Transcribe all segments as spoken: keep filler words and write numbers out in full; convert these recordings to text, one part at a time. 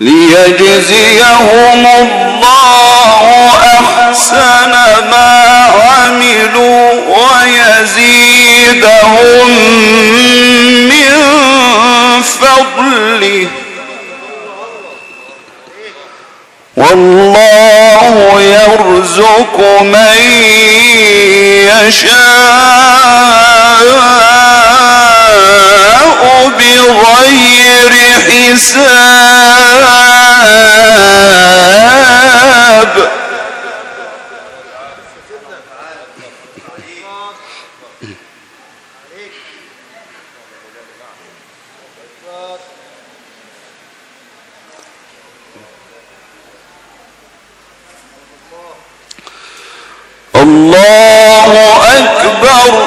ليجزيهم الله أحسن ما عملوا ويزيدهم من فضله، والله يرزق من يشاء بغير حساب. الله أكبر.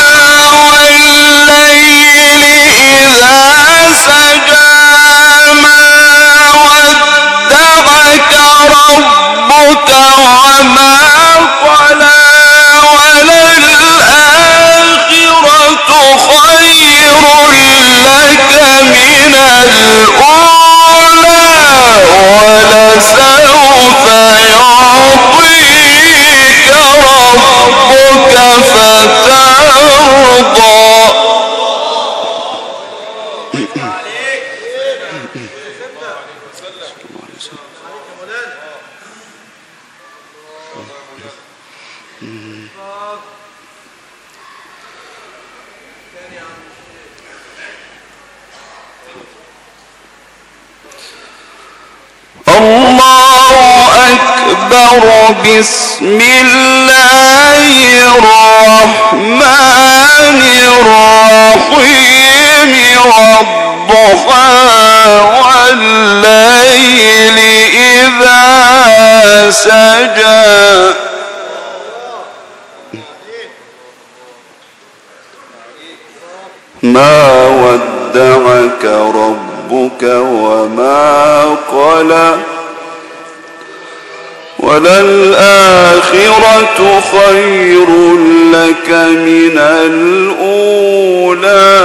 والليل إذا سجى، ما ودعك ربك وما قلى، خير لك من الأولى، ولسوف يعطيك ربك فترضى. بسم الله الرحمن الرحيم. والضحى والليل إذا سجى، ما ودعك ربك وما قلى، وللآخرة خير لك من الأولى،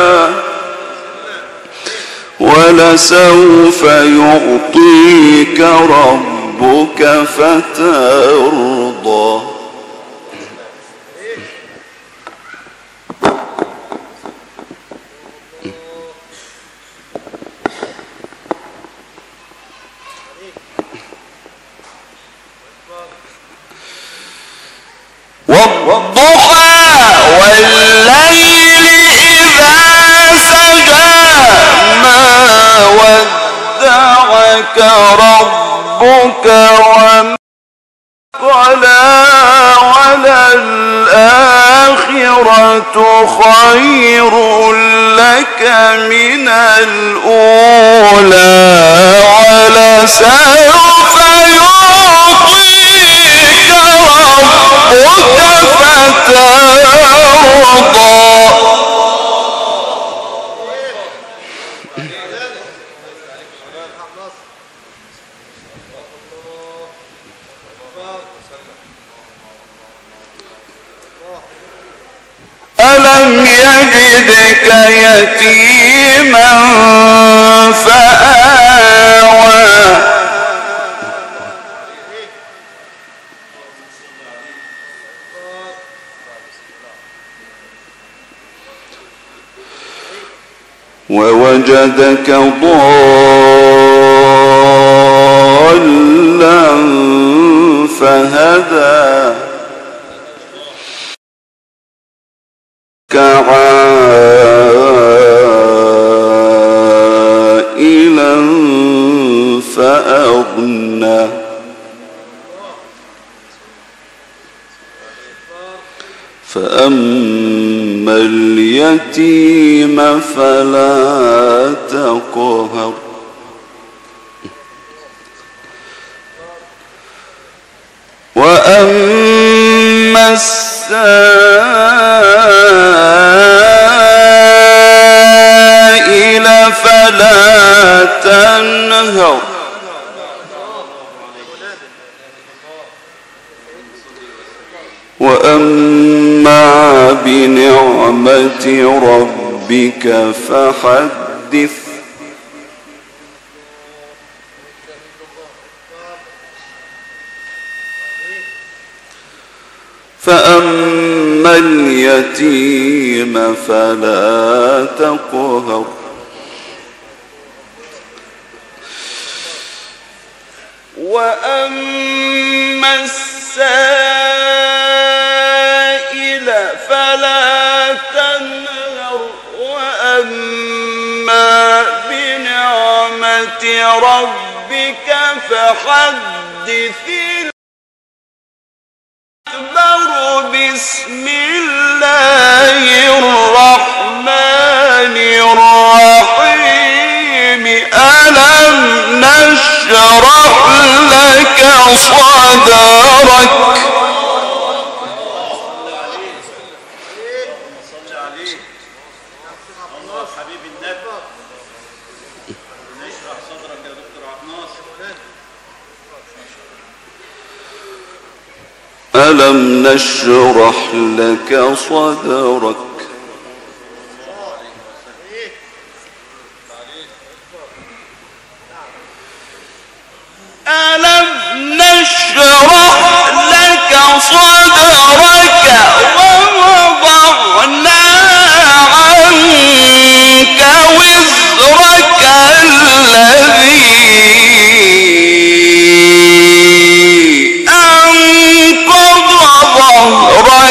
ولسوف يعطيك ربك فترضى. والضحى والليل إذا سجى، ما ودعك ربك وما قلى، وللآخرة خير لك من الأولى، ولسوف يعطيك ربك فترضى. ألم يجدك يتيما فآوى، ووجدك ضالا فهدى، عائلا فأغنى، فأما اليتيم فلا تقهر، وأما السائل فلا تنهر. وأما بنعمة ربك فحدث. فأما اليتيم فلا تقهر وأما السائل فلا تنهر وأما بنعمة ربك فحدث. بسم الله الرحمن الرحيم ألم نشرح لك صدرك ألم نشرح لك صدرك ألم نشرح لك صدرك ووضعنا عنك وزرك الذي ورفعنا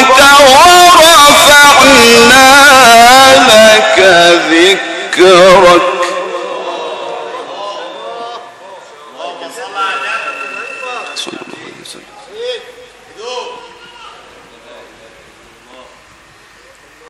لك ذكرك. اللهم صل على النبي.